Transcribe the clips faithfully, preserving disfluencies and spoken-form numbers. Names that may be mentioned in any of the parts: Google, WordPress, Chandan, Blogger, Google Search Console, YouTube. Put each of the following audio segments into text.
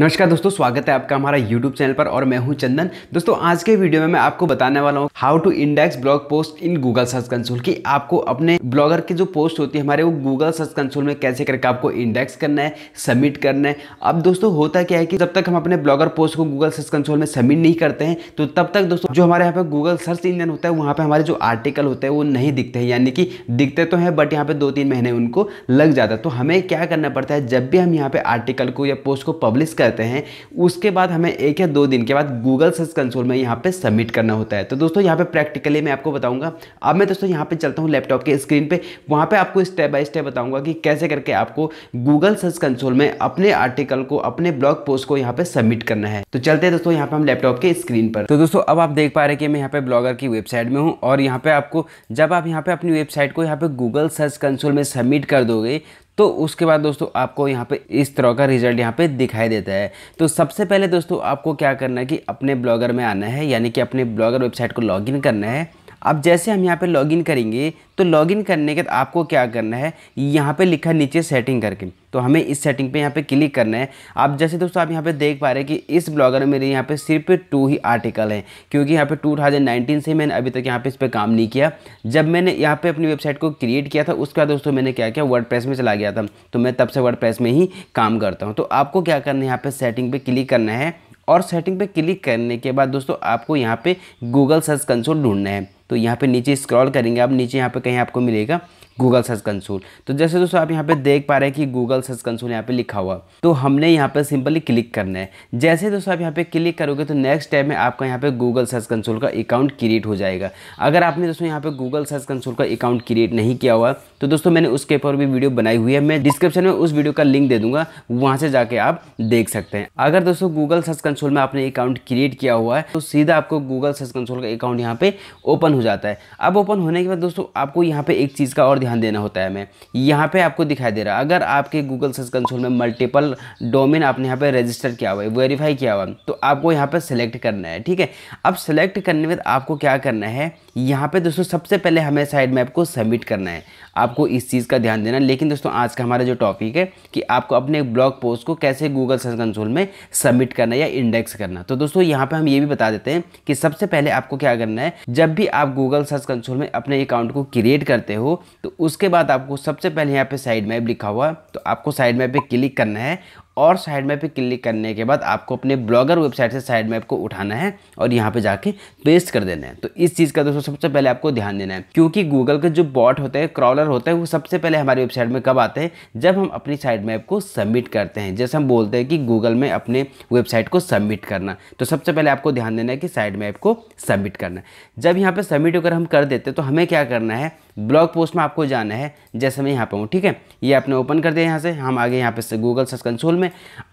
नमस्कार दोस्तों, स्वागत है आपका हमारा YouTube चैनल पर और मैं हूं चंदन। दोस्तों आज के वीडियो में मैं आपको बताने वाला हूं how to index blog post in Google search console की आपको अपने ब्लॉगर की जो पोस्ट होती है हमारे वो गूगल सर्च कंसोल में कैसे करके आपको इंडेक्स करना है, सबमिट करना है। अब दोस्तों होता क्या है कि जब तक हम अपने ब्लॉगर पोस्ट को गूगल सर्च कंसोल में सबमिट नहीं करते हैं तो तब तक दोस्तों जो हमारे यहाँ पे गूगल सर्च इंजन होता है वहाँ पर हमारे जो आर्टिकल होते हैं वो नहीं दिखते हैं, यानी कि दिखते तो हैं बट यहाँ पर दो तीन महीने उनको लग जाता है। तो हमें क्या करना पड़ता है, जब भी हम यहाँ पे आर्टिकल को या पोस्ट को पब्लिश हैं उसके बाद हमें एक या दो दिन के बाद गूगल सर्च कंसोल में यहां पे सबमिट करना होता है। तो दोस्तों यहां पे प्रैक्टिकली मैं आपको बताऊंगा। अब मैं दोस्तों यहां पे चलता हूं लैपटॉप के स्क्रीन पे, वहां पे आपको स्टेप बाय स्टेप बताऊंगा कि कैसे करके आपको गूगल सर्च कंसोल में अपने आर्टिकल को, अपने ब्लॉग पोस्ट को यहां पे सबमिट करना है। तो चलते हैं दोस्तों यहां पे हम लैपटॉप के स्क्रीन पर। तो दोस्तों अब आप देख पा रहे हैं कि मैं यहां पे ब्लॉगर की वेबसाइट में हूं और यहां पे आपको जब आप यहां पे अपनी वेबसाइट को यहां पे गूगल सर्च कंसोल में सबमिट कर दोगे तो उसके बाद दोस्तों आपको यहाँ पे इस तरह का रिजल्ट यहाँ पे दिखाई देता है। तो सबसे पहले दोस्तों आपको क्या करना है कि अपने ब्लॉगर में आना है, यानी कि अपने ब्लॉगर वेबसाइट को लॉगिन करना है। अब जैसे हम यहाँ पे लॉगिन करेंगे तो लॉगिन करने के बाद आपको क्या करना है, यहाँ पे लिखा नीचे सेटिंग करके, तो हमें इस सेटिंग पे यहाँ पे क्लिक करना है। आप जैसे दोस्तों आप यहाँ पे देख पा रहे हैं कि इस ब्लॉगर में मेरे यहाँ पे सिर्फ टू ही आर्टिकल हैं, क्योंकि यहाँ पे टू थाउजेंड नाइनटीन से मैंने अभी तक यहाँ पे इस पर काम नहीं किया। जब मैंने यहाँ पे अपनी वेबसाइट को क्रिएट किया था उसके बाद दोस्तों मैंने क्या किया, वर्डप्रेस में चला गया था, तो मैं तब से वर्डप्रेस में ही काम करता हूँ। तो आपको क्या करना है, यहाँ पर सेटिंग पर क्लिक करना है और सेटिंग पे क्लिक करने के बाद दोस्तों आपको यहाँ पे गूगल सर्च कंसोल ढूंढना है। तो यहाँ पे नीचे स्क्रॉल करेंगे आप, नीचे यहाँ पे कहीं आपको मिलेगा गूगल सर्च कंसोल। तो जैसे दोस्तों आप यहाँ पे देख पा रहे हैं कि गूगल सर्च कंसोल यहाँ पे लिखा हुआ, तो हमने यहाँ पे सिंपली क्लिक करना है। जैसे दोस्तों आप यहाँ पे क्लिक करोगे तो नेक्स्ट टाइम में आपका यहाँ पे गूगल सर्च कंसोल का अकाउंट क्रिएट हो जाएगा। अगर आपने दोस्तों यहाँ पे गूगल सर्च कंसोल का अकाउंट क्रिएट नहीं किया हुआ तो दोस्तों मैंने उसके ऊपर भी वीडियो बनाई हुई है, मैं डिस्क्रिप्शन में उस वीडियो का लिंक दे दूंगा, वहाँ से जाके आप देख सकते हैं। अगर दोस्तों गूगल सर्च कंसोल में आपने अकाउंट क्रिएट किया हुआ है तो सीधा आपको गूगल सर्च कंसोल का अकाउंट यहाँ पे ओपन हो जाता है। अब ओपन होने के बाद दोस्तों आपको यहाँ पे एक चीज़ का और ध्यान देना होता है। मैं यहाँ पे आपको दिखाई दे रहा है, अगर आपके गूगल सर्च कंसोल में मल्टीपल डोमेन आपने यहाँ पे रजिस्टर किया हुआ है, वेरीफाई किया हुआ है, तो आपको यहाँ पे सेलेक्ट करना है। ठीक है, अब सेलेक्ट करने में आपको क्या करना है, यहाँ पे दोस्तों सबसे पहले हमें साइड मैप को सबमिट करना है, आपको इस चीज़ का ध्यान देना। लेकिन दोस्तों आज का हमारा जो टॉपिक है कि आपको अपने ब्लॉग पोस्ट को कैसे गूगल सर्च कंसोल में सबमिट करना या इंडेक्स करना, तो दोस्तों यहाँ पे हम ये भी बता देते हैं कि सबसे पहले आपको क्या करना है, जब भी आप गूगल सर्च कंसोल में अपने अकाउंट को क्रिएट करते हो तो उसके बाद आपको सबसे पहले यहाँ पे साइड मैप लिखा हुआ, तो आपको साइड मैप पे क्लिक करना है और साइड मैप पे क्लिक करने के बाद आपको अपने ब्लॉगर वेबसाइट से साइड मैप को उठाना है और यहाँ पे जाके पेस्ट कर देना है। तो इस चीज़ का दोस्तों सबसे पहले आपको ध्यान देना है, क्योंकि गूगल के जो बॉट होते हैं, क्रॉलर होते हैं, वो सबसे पहले हमारी वेबसाइट में कब आते हैं, जब हम अपनी साइड मैप को सबमिट करते हैं। जैसे हम बोलते हैं कि गूगल में अपने वेबसाइट को सबमिट करना, तो सबसे पहले आपको ध्यान देना है कि साइड मैप को सबमिट करना। जब यहाँ पर सबमिट होकर हम कर देते हैं तो हमें क्या करना है, ब्लॉग पोस्ट में आपको जाना है। जैसे मैं यहाँ पर हूँ, ठीक है, ये आपने ओपन कर दिया, यहाँ से हम आगे यहाँ पे गूगल सर्च कंसोल में।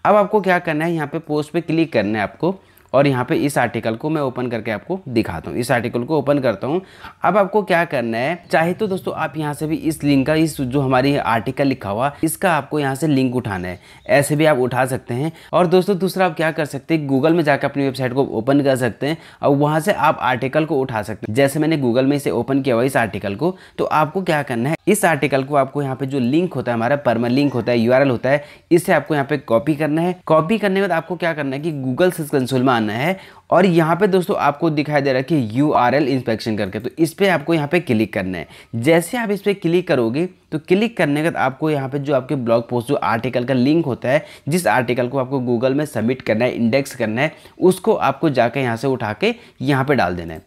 अब आपको क्या करना है, यहाँ पे पोस्ट पे क्लिक करना है आपको और यहाँ पे इस आर्टिकल को मैं ओपन करके आपको दिखाता हूँ। इस आर्टिकल को ओपन करता हूँ। अब आपको क्या करना है, चाहे तो दोस्तों आप यहाँ से भी इस लिंक का, इस जो हमारी आर्टिकल लिखा हुआ इसका आपको यहाँ से लिंक उठाना है, ऐसे भी आप उठा सकते हैं। और दोस्तों दूसरा आप क्या कर सकते हैं, गूगल में जाकर अपनी वेबसाइट को ओपन कर सकते हैं और वहाँ से आप आर्टिकल को उठा सकते हैं। जैसे मैंने गूगल में इसे ओपन किया हुआ इस आर्टिकल को, तो आपको क्या करना है, इस आर्टिकल को आपको यहाँ पे जो लिंक होता है हमारा, परमा लिंक होता है, यूआरएल होता है, इसे आपको यहाँ पे कॉपी करना है। कॉपी करने के बाद आपको क्या करना है कि गूगल सर्च कंसोल में आना है और यहाँ पे दोस्तों आपको दिखाई दे रहा है कि यूआरएल इंस्पेक्शन करके, तो इस पर आपको यहाँ पे क्लिक करना है। जैसे आप इस पर क्लिक करोगे तो क्लिक करने के बाद आपको यहाँ पे जो आपके ब्लॉग पोस्ट जो आर्टिकल का लिंक होता है, जिस आर्टिकल को आपको गूगल में सबमिट करना है, इंडेक्स करना है, उसको आपको जाकर यहाँ से उठा के यहाँ पर डाल देना है।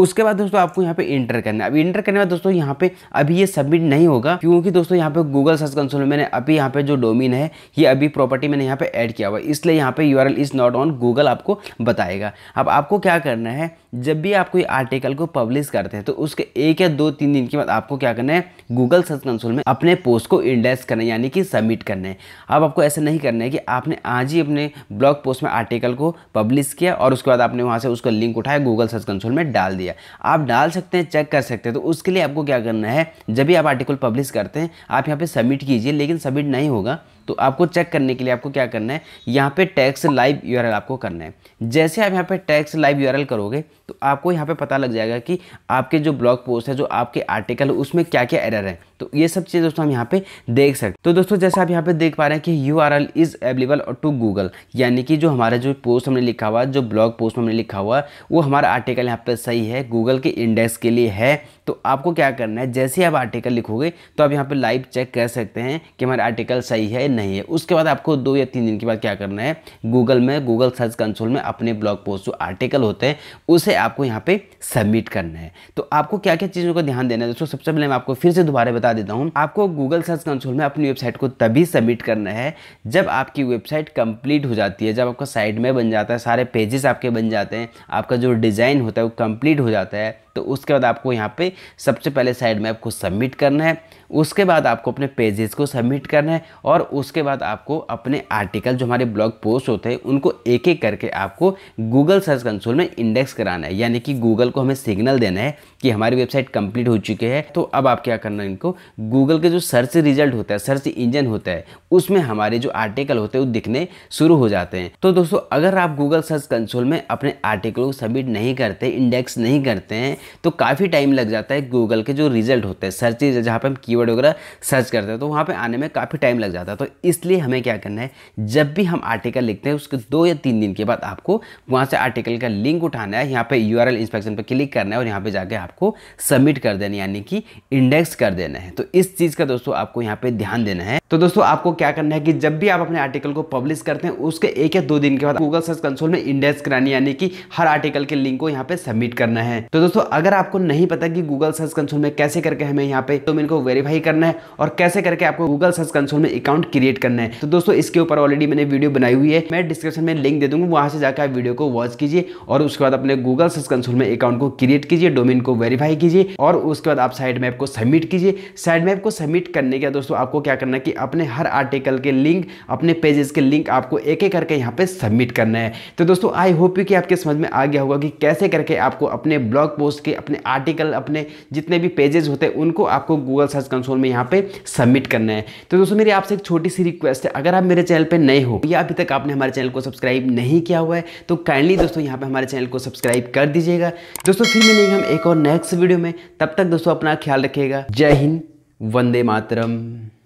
उसके बाद दोस्तों आपको यहाँ पे इंटर करना है। अब इंटर करने के बाद दोस्तों यहाँ पे अभी ये सबमिट नहीं होगा, क्योंकि दोस्तों यहाँ पे गूगल सर्च कंसोल में मैंने अभी यहाँ पे जो डोमेन है ये अभी प्रॉपर्टी मैंने यहाँ पे ऐड किया हुआ, इसलिए यहाँ पे URL is not on Google आपको बताएगा। अब आपको क्या करना है, जब भी आप कोई आर्टिकल को पब्लिश करते हैं तो उसके एक या दो तीन दिन के बाद आपको क्या करना है, गूगल सर्च कंसोल में अपने पोस्ट को इंडेक्स करना है, यानी कि सबमिट करना है। अब आपको ऐसा नहीं करना है कि आपने आज ही अपने ब्लॉग पोस्ट में आर्टिकल को पब्लिश किया और उसके बाद आपने वहाँ से उसका लिंक उठाया, गूगल सर्च कंसोल में डाल दिया। आप डाल सकते हैं, चेक कर सकते हैं। तो उसके लिए आपको क्या करना है, जब भी आप आर्टिकल पब्लिश करते हैं आप यहाँ पे सबमिट कीजिए, लेकिन सबमिट नहीं होगा तो आपको चेक करने के लिए आपको क्या करना है, यहाँ पे टैग्स लाइव यूआरएल आपको करना है। जैसे आप यहाँ पे टैग्स लाइव यूआरएल करोगे तो आपको यहाँ पे पता लग जाएगा कि आपके जो ब्लॉग पोस्ट है, जो आपके आर्टिकल है, उसमें क्या क्या एरर है। तो ये सब चीज़ दोस्तों हम यहाँ पे देख सकते हैं। तो दोस्तों जैसे आप यहाँ पे देख पा रहे हैं कि URL is available to Google, यानी कि जो हमारा जो पोस्ट हमने लिखा हुआ, जो ब्लॉग पोस्ट हमने लिखा हुआ, वो हमारा आर्टिकल यहाँ पे सही है, गूगल के इंडेक्स के लिए है। तो आपको क्या करना है, जैसे आप आर्टिकल लिखोगे तो आप यहाँ पे लाइव चेक कर सकते हैं कि हमारा आर्टिकल सही है नहीं है। उसके बाद आपको दो या तीन दिन के बाद क्या करना है, गूगल में, गूगल सर्च कंसोल में अपने ब्लॉग पोस्ट जो आर्टिकल होते हैं उसे आपको यहाँ पे सबमिट करना है। तो आपको क्या क्या चीज़ों का ध्यान देना है दोस्तों, सबसे पहले मैं आपको फिर से दोबारा बता देता हूँ, आपको गूगल सर्च कंसोल में अपनी वेबसाइट को तभी सबमिट करना है जब आपकी वेबसाइट कंप्लीट हो जाती है, जब आपका साइट में बन जाता है, सारे पेजेस आपके बन जाते हैं, आपका जो डिज़ाइन होता है वो कंप्लीट हो जाता है। तो उसके बाद आपको यहाँ पे सबसे पहले साइड में आपको सबमिट करना है, उसके बाद आपको अपने पेजेस को सबमिट करना है, और उसके बाद आपको अपने आर्टिकल जो हमारे ब्लॉग पोस्ट होते हैं उनको एक एक करके आपको गूगल सर्च कंसोल में इंडेक्स कराना है, यानी कि गूगल को हमें सिग्नल देना है कि हमारी वेबसाइट कंप्लीट हो चुकी है। तो अब आप क्या करना है, इनको गूगल के जो सर्च रिजल्ट होता है, सर्च इंजन होता है, उसमें हमारे जो आर्टिकल होते हैं वो दिखने शुरू हो जाते हैं। तो दोस्तों अगर आप गूगल सर्च कंसोल में अपने आर्टिकल को सबमिट नहीं करते, इंडेक्स नहीं करते हैं, तो काफ़ी टाइम लग जाता है गूगल के जो रिजल्ट होते हैं, सर्च रिजल्ट जहाँ पे हम कीवर्ड वगैरह सर्च करते हैं, तो वहाँ पे आने में काफ़ी टाइम लग जाता है। तो इसलिए हमें क्या करना है, जब भी हम आर्टिकल लिखते हैं उसके दो या तीन दिन के बाद आपको वहाँ से आर्टिकल का लिंक उठाना है, यहाँ पे यूआरएल इंस्पेक्शन पर क्लिक करना है और यहाँ पर जाके आपको सबमिट कर देना है, यानी कि इंडेक्स कर देना है। तो इस चीज़ का दोस्तों आपको यहाँ पर ध्यान देना है। तो दोस्तों आपको क्या करना है कि जब भी आप अपने आर्टिकल को पब्लिश करते हैं उसके एक या दो दिन के बाद गूगल सर्च कंसोल में इंडेक्स करानी, यानी कि हर आर्टिकल के लिंक को यहाँ पे सबमिट करना है। तो दोस्तों अगर आपको नहीं पता कि गूगल सर्च कंसोल में कैसे करके हमें यहाँ पे तो इनको वेरीफाई करना है और कैसे करके आपको गूगल सर्च कंसोल में अकाउंट क्रिएट करना है, तो दोस्तों इसके ऊपर ऑलरेडी मैंने वीडियो बनाई हुई है, मैं डिस्क्रिप्शन में लिंक दे दूंगा, वहां से जाकर आप वीडियो को वॉच कीजिए और उसके बाद अपने गूगल सर्च कंसोल में अकाउंट को क्रिएट कीजिए, डोमेन को वेरीफाई कीजिए और उसके बाद आप साइड मैप को सबमिट कीजिए। साइड मैप को सबमिट करने के बाद दोस्तों आपको क्या करना है कि अपने हर आर्टिकल के लिंक, अपने पेजेस के लिंक आपको एक एक करके यहाँ पे सबमिट करना है। तो दोस्तों आई होप कि आपके समझ में आ गया होगा कि कैसे करके आपको अपने ब्लॉग पोस्ट के, अपने आर्टिकल, अपने जितने भी पेजेस होते हैं उनको आपको गूगल सर्च कंसोल में यहाँ पे सबमिट करना है। तो दोस्तों मेरी आपसे एक छोटी सी रिक्वेस्ट है, अगर आप मेरे चैनल पे नए हो या अभी तक आपने हमारे चैनल को सब्सक्राइब नहीं किया हुआ है तो काइंडली दोस्तों यहाँ पे हमारे चैनल को सब्सक्राइब कर दीजिएगा। दोस्तों फिर मिलेंगे हम एक और नेक्स्ट वीडियो में, तब तक दोस्तों अपना ख्याल रखिएगा। जय हिंद, वंदे मातरम।